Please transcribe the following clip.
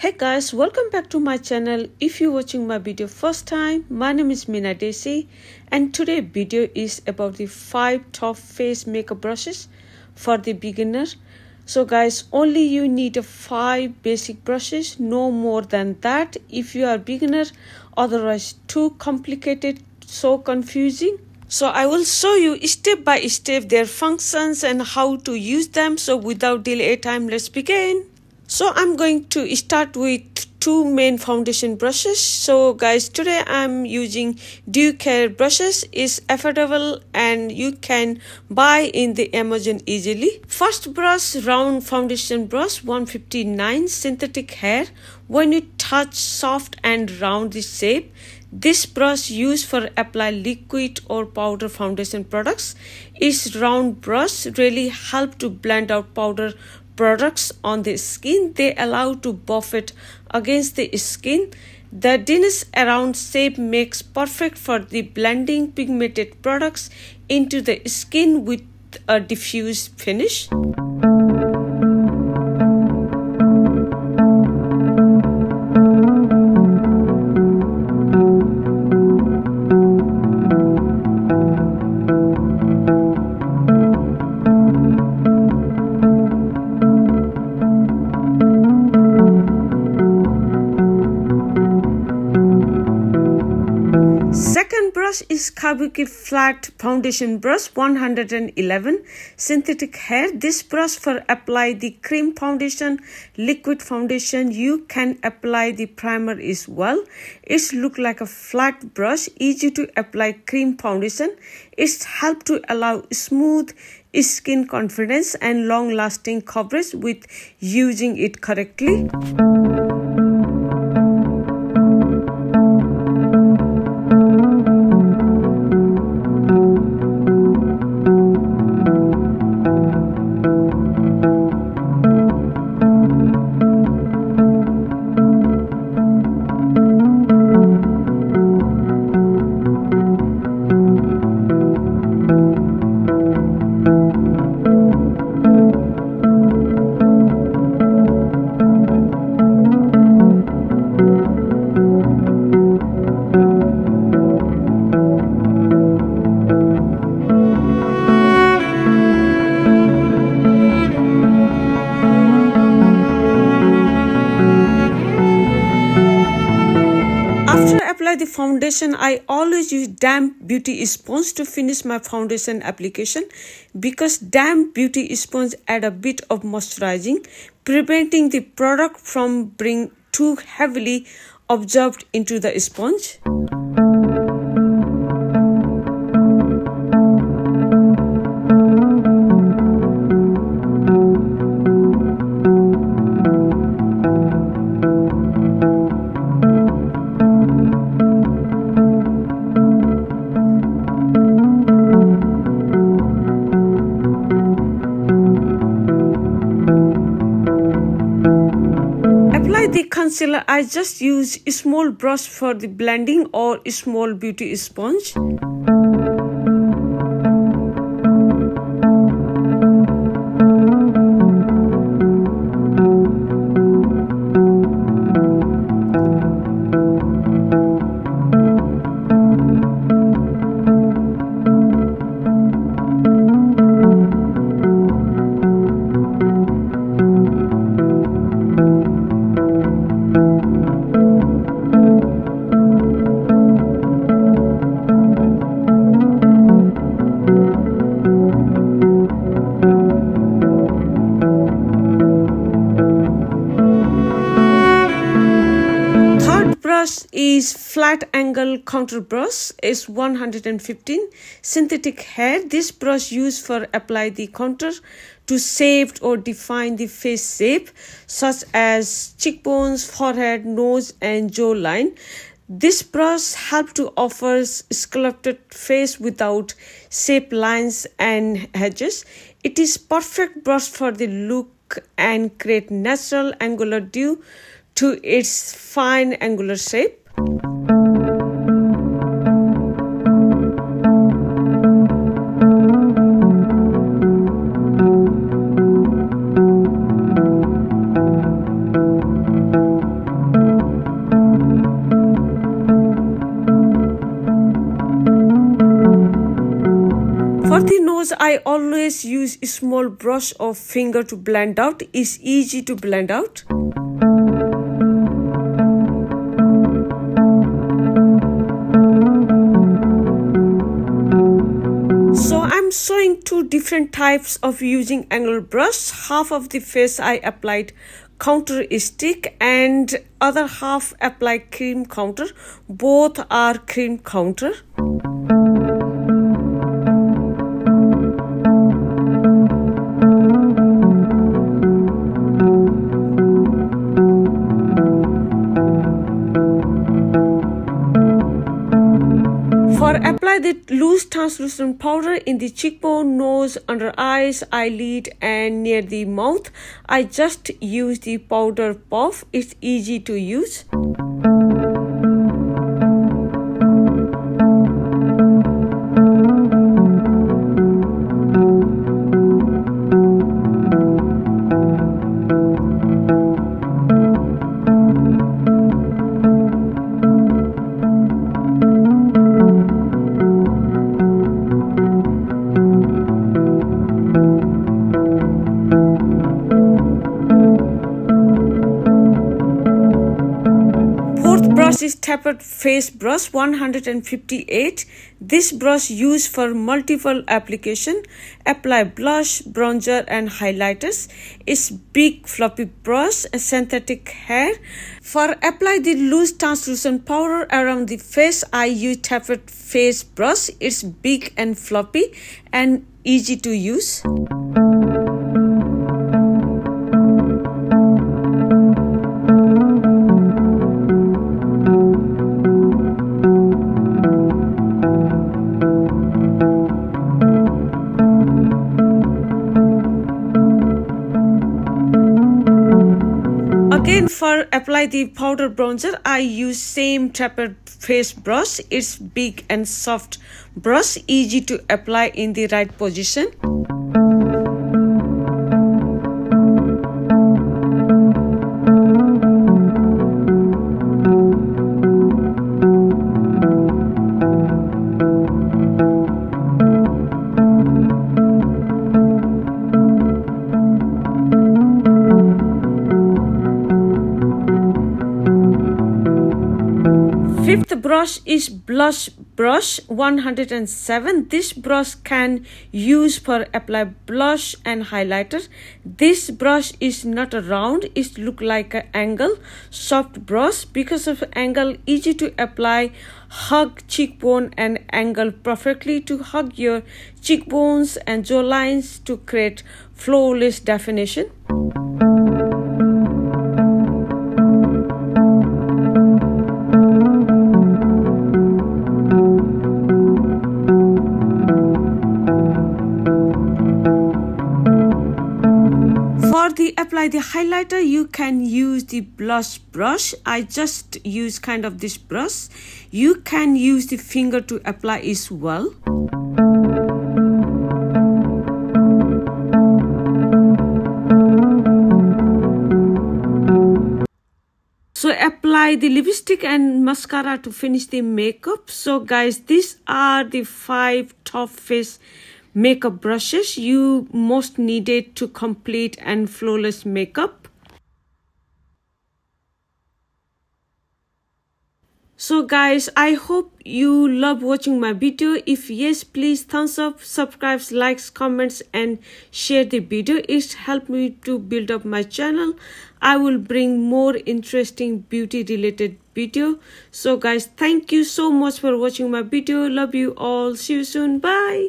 Hey guys, welcome back to my channel. If you're watching my video first time, my name is Meena Dhesi and today video is about the 5 top face makeup brushes for the beginner. So guys, only you need 5 basic brushes, no more than that if you are beginner, otherwise too complicated, so confusing. So I will show you step by step their functions and how to use them. So without delay time, let's begin. So I'm going to start with 2 main foundation brushes. So guys, today I'm using DUCARE brushes. It's affordable and you can buy in the Amazon easily. First brush, round foundation brush, 159 synthetic hair. When you touch soft and round the shape, this brush used for apply liquid or powder foundation products. Its round brush really help to blend out powder products on the skin. They allow to buff it against the skin. The dense round shape makes perfect for the blending pigmented products into the skin with a diffuse finish. Second brush is KABUKI flat foundation brush, 111 synthetic hair. This brush for apply the cream foundation, liquid foundation. You can apply the primer as well. It's look like a flat brush, easy to apply cream foundation. It's help to allow smooth skin confidence and long lasting coverage with using it correctly. The foundation, I always use damp beauty sponge to finish my foundation application because damp beauty sponge add a bit of moisturizing, preventing the product from being too heavily absorbed into the sponge. The concealer, I just use a small brush for the blending or a small beauty sponge. Is flat angle contour brush, is 115 synthetic hair. This brush used for apply the contour to shape or define the face shape such as cheekbones, forehead, nose and jawline. This brush helps to offer sculpted face without shape lines and edges. It is perfect brush for the look and create natural angular due to its fine angular shape. because I always use a small brush or finger to blend out, it's easy to blend out. So I'm showing two different types of using angled brush. Half of the face I applied contour stick and other half applied cream contour. Both are cream contour. For apply the loose translucent powder in the cheekbone, nose, under eyes, eyelid and near the mouth, I just use the powder puff. It's easy to use. This tapered face brush 158. This brush used for multiple application. Apply blush, bronzer and highlighters. It's big floppy brush, a synthetic hair. For apply the loose translucent powder around the face, I use tapered face brush. It's big and floppy and easy to use. Again, for apply the powder bronzer, I use same tapered face brush. It's big and soft brush, easy to apply in the right position. Fifth brush is blush brush 107. This brush can use for apply blush and highlighter. This brush is not round, it look like an angle, soft brush. Because of angle, easy to apply, hug cheekbone and angle perfectly to hug your cheekbones and jaw lines to create flawless definition. Apply the highlighter, you can use the blush brush. I just use kind of this brush. You can use the finger to apply as well. So apply the lipstick and mascara to finish the makeup. So guys, these are the 5 top face makeup brushes you most needed to complete and flawless makeup. So guys, I hope you love watching my video. If yes, please thumbs up, subscribes, likes, comments and share the video. It's helped me to build up my channel. I will bring more interesting beauty related video. So guys, thank you so much for watching my video. Love you all. See you soon. Bye.